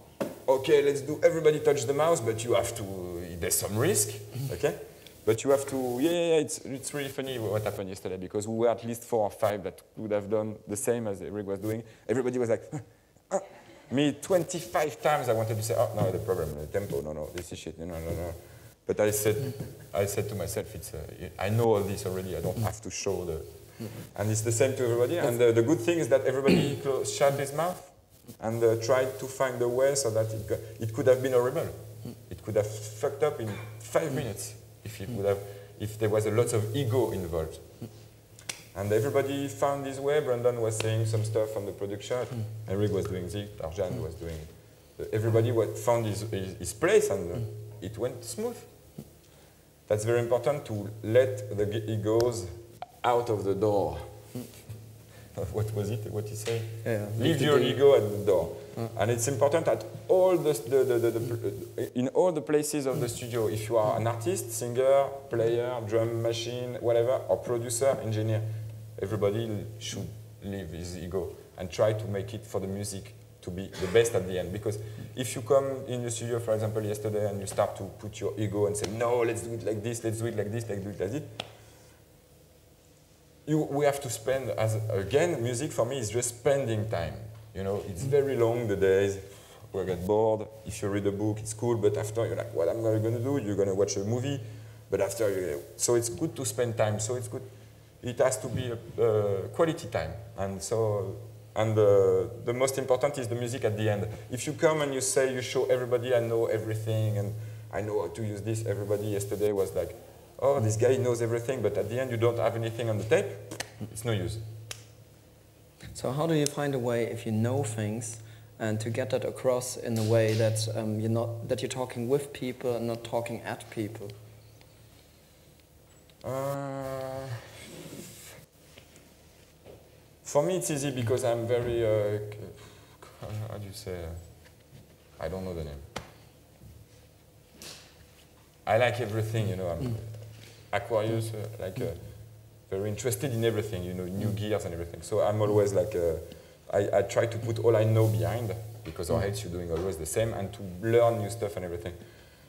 okay, let's do everybody touch the mouse, but you have to, there's some risk, okay? But you have to, it's really funny what happened yesterday, because we were at least 4 or 5 that would have done the same as Eric was doing. Everybody was like, oh. Me 25 times I wanted to say, oh, no, the problem, the tempo, no, no, this is shit, no. But I said to myself, it's, I know all this already, I don't have to show the, and it's the same to everybody. And the good thing is that everybody shut his mouth, and tried to find a way so that it could have been horrible. It could have fucked up in 5 minutes if it would have, if there was a lot of ego involved. And everybody found his way. Brandon was saying some stuff on the production. Eric was doing this. Arjan was doing it. Everybody found his place, and it went smooth. That's very important to let the egos out of the door. What was it? What he said? Yeah, leave your ego at the door, and it's important at all in all the places of the studio. If you are an artist, singer, player, drum machine, whatever, or producer, engineer, everybody should leave his ego and try to make it for the music to be the best at the end. Because if you come in the studio, for example, yesterday, and you start to put your ego and say, "No, let's do it like this. Let's do it like this. Let's do it like this." We have to spend, again, music for me is just spending time. You know, it's very long, the days, we get bored. If you read a book, it's cool, but after you're like, what am I going to do? You're going to watch a movie, but after you... So it's good to spend time, so it's good. It has to be quality time. And so, and the most important is the music at the end. If you come and you say, you show everybody, I know everything, and I know how to use this, everybody yesterday was like, oh, this guy knows everything, but at the end you don't have anything on the tape, it's no use. So how do you find a way, if you know things, and to get that across in a way that you're talking with people and not talking at people? For me it's easy because I'm very, how do you say, I don't know the name. I like everything, you know. I'm Aquarius, very interested in everything, you know, new gears and everything. So I'm always like, I try to put all I know behind, because or else you're doing always the same, and to learn new stuff and everything.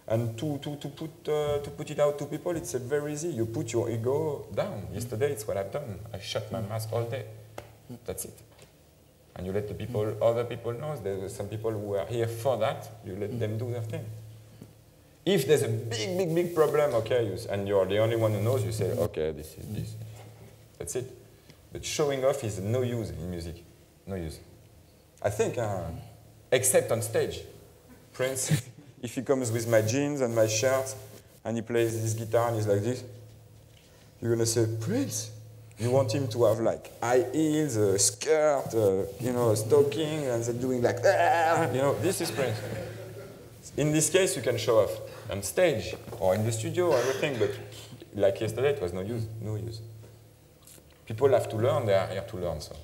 And to put it out to people, it's very easy. You put your ego down. Yesterday, it's what I've done. I shut my mask all day. That's it. And you let the people, other people know. There's some people who are here for that. You let them do their thing. If there's a big problem, okay, and you're the only one who knows, you say, okay, this is this. That's it. But showing off is no use in music. No use. I think, except on stage. Prince, if he comes with my jeans and my shirt, and he plays his guitar and he's like this, you're going to say, Prince? You want him to have like high heels, a skirt, you know, a stocking, and they're doing like, you know, this is Prince. In this case, you can show off on stage or in the studio or everything, but like yesterday, it was no use, no use. People have to learn, they are here to learn, so.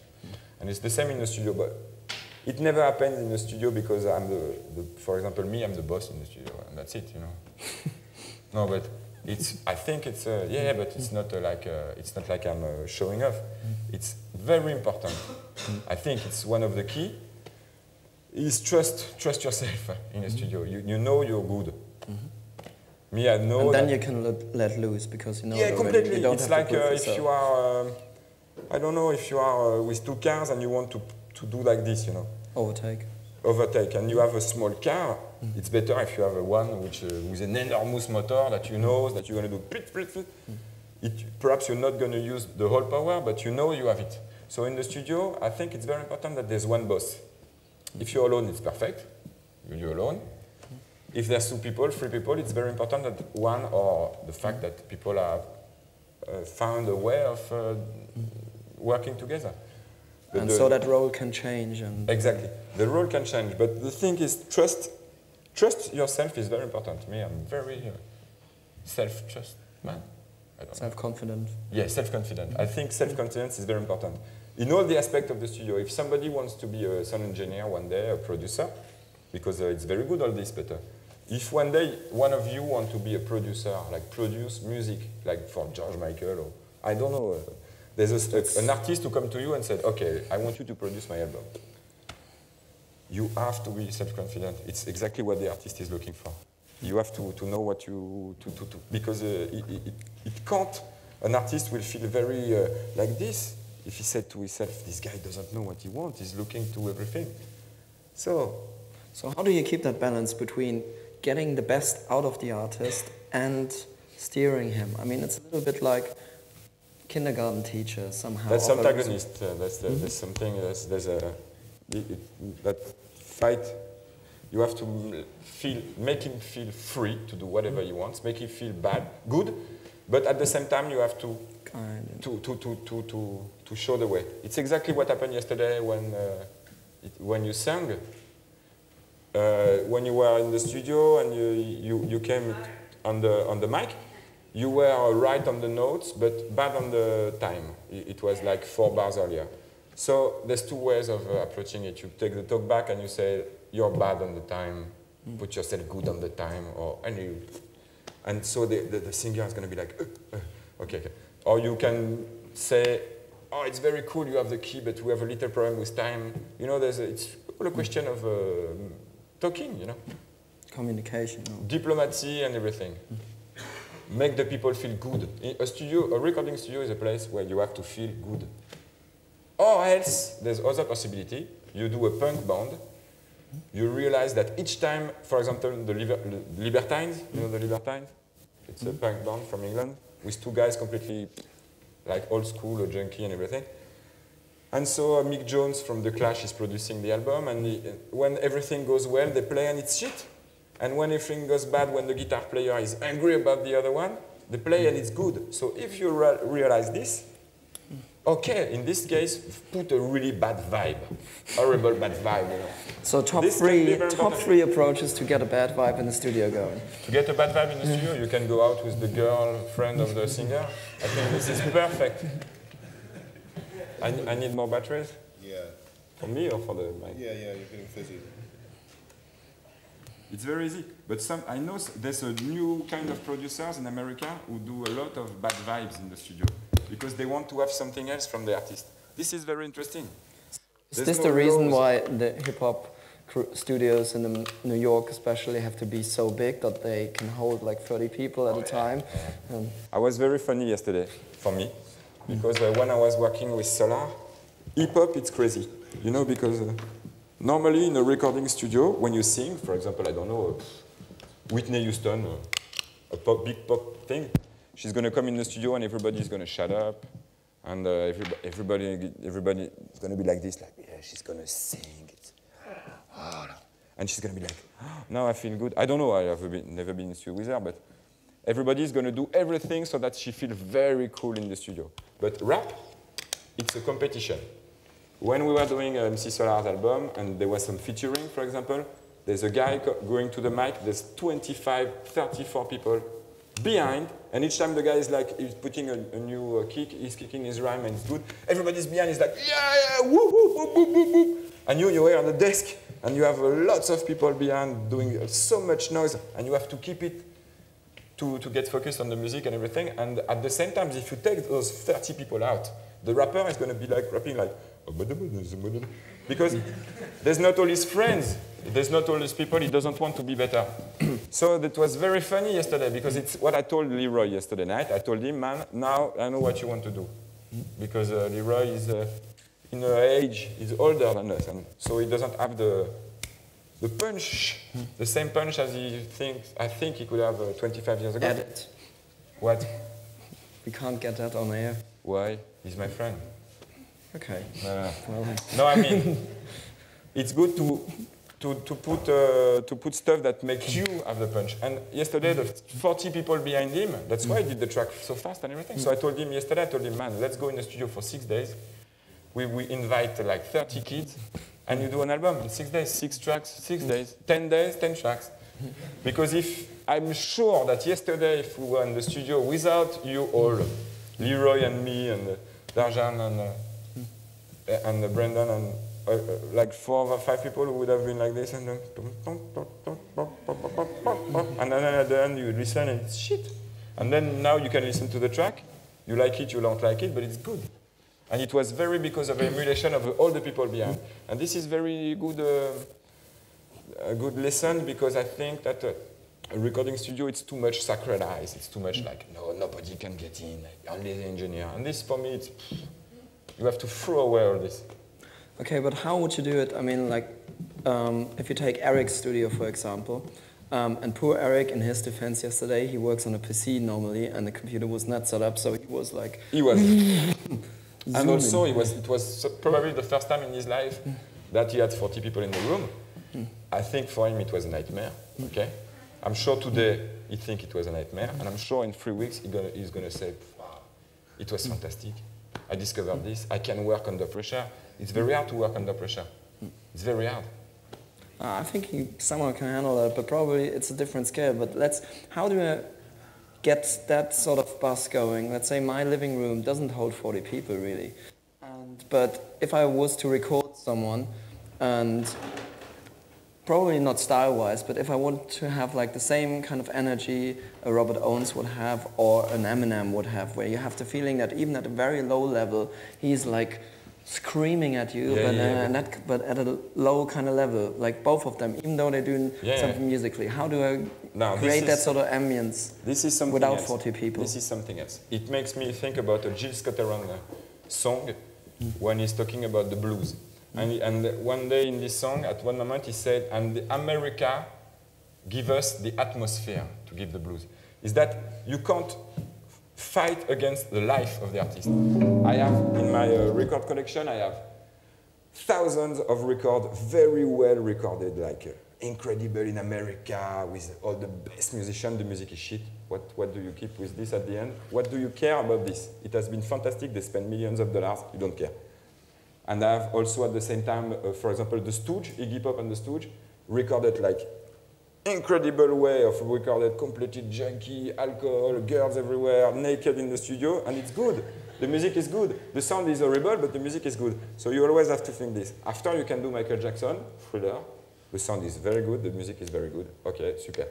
And it's the same in the studio, but it never happens in the studio because I'm for example, me, I'm the boss in the studio, and that's it, you know. No, but It's, I think it's, yeah, but it's not like, it's not like I'm showing off. It's very important. I think it's one of the key is trust yourself in a studio. You know you're good. Me, I know. And then you can let loose because you know. Yeah, completely. You don't it's have like to if you are, I don't know, if you are with two cars and you want to do like this, you know. Overtake, and you have a small car. It's better if you have a one which with an enormous motor that you know that you're going to do. Perhaps you're not going to use the whole power, but you know you have it. So in the studio, I think it's very important that there's one boss. If you're alone, it's perfect. You're alone. If there's two people, three people, it's very important that one or the fact that people have found a way of working together. And so that role can change. And exactly. The role can change. But the thing is, trust yourself is very important. Me, I'm very self-trust man. Self-confident. Yeah, self-confident. I think self-confidence is very important. In all the aspects of the studio, if somebody wants to be a sound engineer one day, a producer, because it's very good all this, but if one day one of you want to be a producer, like produce music, like for George Michael, or I don't know, there's an artist who come to you and said, okay, I want you to produce my album. You have to be self-confident. It's exactly what the artist is looking for. You have to know what you to because it can't. An artist will feel very like this if he said to himself, this guy doesn't know what he wants. He's looking to everything. So how do you keep that balance between getting the best out of the artist and steering him? I mean, it's a little bit like kindergarten teacher somehow. That's antagonist. That's something. That fight. You have to make him feel free to do whatever he wants, make him feel good, but at the same time you have to show the way. It's exactly what happened yesterday when you sang. When you were in the studio and you came on the mic, you were right on the notes, but bad on the time. It was like 4 bars earlier. So there's 2 ways of approaching it. You take the talk back and you say, you're bad on the time, put yourself good on the time, and so the singer is going to be like, okay. Or you can say, oh, it's very cool, you have the key, but we have a little problem with time. You know, it's all a question of talking, you know. Communication. Diplomacy and everything. Make the people feel good. A recording studio is a place where you have to feel good. Or else, there's other possibility. You do a punk band, you realize that each time, for example, the Libertines, you know the Libertines? It's a punk band from England with 2 guys completely like old school, a junkie and everything. And so Mick Jones from The Clash is producing the album, and when everything goes well, they play and it's shit. And when everything goes bad, when the guitar player is angry about the other one, they play and it's good. So if you realize this, okay, in this case, put a really bad vibe, horrible bad vibe, you know. So top three approaches to get a bad vibe in the studio going. To get a bad vibe in the studio, you can go out with the girlfriend of the singer. I think this is perfect. I need more batteries? Yeah. For me or for the mic? Yeah, you're getting fizzy. It's very easy, but I know there's a new kind of producers in America who do a lot of bad vibes in the studio, because they want to have something else from the artist. This is very interesting. Is this the reason why the hip-hop studios in New York especially have to be so big that they can hold like 30 people at a time? I was very funny yesterday, for me, because when I was working with Solaar, hip-hop, it's crazy, you know, because normally in a recording studio, when you sing, for example, I don't know, Whitney Houston, big pop thing, she's going to come in the studio and everybody's going to shut up, and everybody is going to be like this, like, yeah, she's going to sing it. And she's going to be like, oh, now I feel good. I don't know, never been in the studio with her, but everybody's going to do everything so that she feels very cool in the studio. But rap, it's a competition. When we were doing MC Solaar's album and there was some featuring, for example, there's a guy going to the mic, there's 25, 34 people behind, and each time the guy is like, he's putting a new kick, he's kicking his rhyme and it's good, everybody's behind, he's like, yeah, woo, woo, woo, woo, woo, woo. And you're here on the desk, and you have lots of people behind doing so much noise, and you have to keep it to get focused on the music and everything. And at the same time, if you take those 30 people out, the rapper is going to be like rapping like, because there's not all his friends, there's not all these people, he doesn't want to be better. So that was very funny yesterday, because it's what I told Leroy yesterday night. I told him, man, now I know what you want to do. Because Leroy is in age, he's older than us, and so he doesn't have the punch, the same punch as he thinks, I think he could have 25 years ago. Edit. What? We can't get that on air. Why? He's my friend. Okay. No, I mean, it's good to put stuff that makes you have the punch. And yesterday, the 40 people behind him, that's why I did the track so fast and everything. So I told him yesterday, I told him, man, let's go in the studio for 6 days. We invite like 30 kids, and you do an album in 6 days, 6 tracks, 6 days, 10 days, 10 tracks. Because if I'm sure that yesterday, if we were in the studio without you all, Leroy and me and Darjan and Brendan and like 4 or 5 people who would have been like this, and then at the end you listen and it's shit. And then now you can listen to the track. You like it, you don't like it, but it's good. And it was very because of emulation of all the people behind. And this is very good, a good lesson, because I think that a recording studio, it's too much sacralized. It's too much like, no, nobody can get in, only the engineer. And this, for me, it's, you have to throw away all this. Okay, but how would you do it? I mean, like, if you take Eric's studio, for example, and poor Eric, in his defense yesterday, he works on a PC normally, and the computer was not set up, so he was like... He was... And also, it was probably the first time in his life that he had 40 people in the room. I think for him it was a nightmare, okay? I'm sure today he thinks it was a nightmare, and I'm sure in 3 weeks he's going to say, wow, it was fantastic. I discovered this. I can work under pressure. It's very hard to work under pressure. It's very hard. I think he somehow can handle that, but probably it's a different scale. But let's... How do I... get that sort of buzz going? Let's say my living room doesn't hold 40 people really, but if I was to record someone, and probably not style-wise, but if I want to have like the same kind of energy a Robert Owens would have or an Eminem would have, where you have the feeling that even at a very low level, he's like screaming at you, but at a low kind of level, like both of them, even though they're doing something musically. How do I create that sort of ambience without 40 people? This is something else. It makes me think about a Gilles Scott-Heron song when he's talking about the blues. And one day in this song, at one moment, he said, and America give us the atmosphere to give the blues. Is that you can't fight against the life of the artist. I have, in my record collection, I have thousands of records, very well recorded, like Incredible in America, with all the best musicians. The music is shit. What do you keep with this at the end? What do you care about this? It has been fantastic. They spend millions of dollars. You don't care. And I have also, at the same time, for example, The Stooges, Iggy Pop and The Stooges, recorded like incredible way of recorded, completely junky, alcohol, girls everywhere, naked in the studio, and it's good. The music is good. The sound is horrible, but the music is good. So you always have to think this. After you can do Michael Jackson, Thriller. The sound is very good, the music is very good. Okay, super.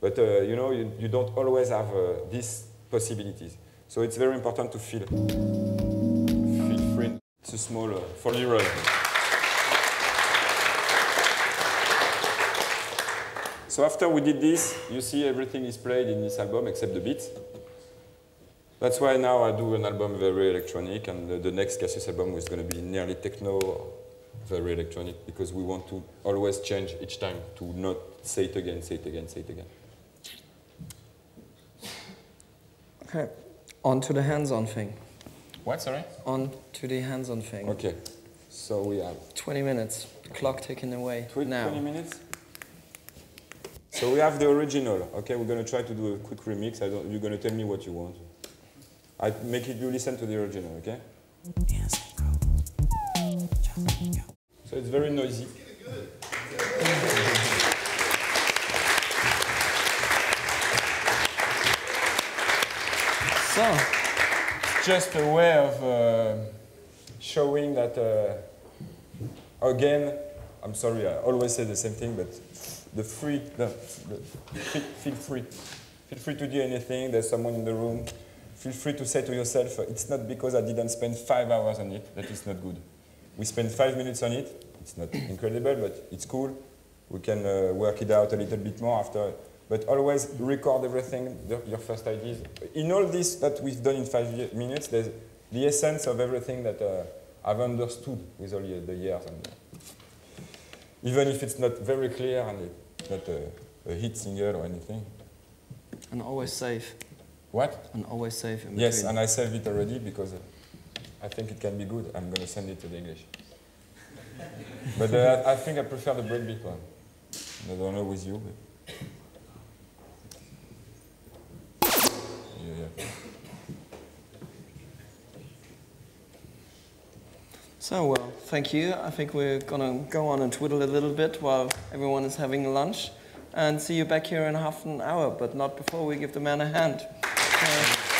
But you know, you don't always have these possibilities. So it's very important to feel free. It's a small for Leroy. So after we did this, you see everything is played in this album except the beats. That's why now I do an album very electronic, and the next Cassius album is going to be nearly techno, very electronic, because we want to always change each time to not say it again, say it again, say it again. Okay, on to the hands-on thing. What, sorry? On to the hands-on thing. Okay, so we have... 20 minutes, clock ticking away now. 20 minutes? So we have the original, okay? We're going to try to do a quick remix. You're going to tell me what you want. I make you listen to the original, okay? Yes. So it's very noisy. So, it's just a way of showing that, again, I'm sorry, I always say the same thing, but... The free, feel free. Feel free to do anything. There's someone in the room. Feel free to say to yourself, it's not because I didn't spend 5 hours on it that it's not good. We spent 5 minutes on it. It's not incredible, but it's cool. We can work it out a little bit more after. But always record everything, your first ideas. In all this that we've done in 5 minutes, there's the essence of everything that I've understood with all the years. And even if it's not very clear and it's not a hit single or anything. And always save. What? And always save. In yes, between. And I saved it already because I think it can be good. I'm going to send it to the English. But I think I prefer the breakbeat one. I don't know with you. But yeah. So, well, thank you. I think we're going to go on and twiddle a little bit while everyone is having lunch. And see you back here in half an hour, but not before we give the man a hand.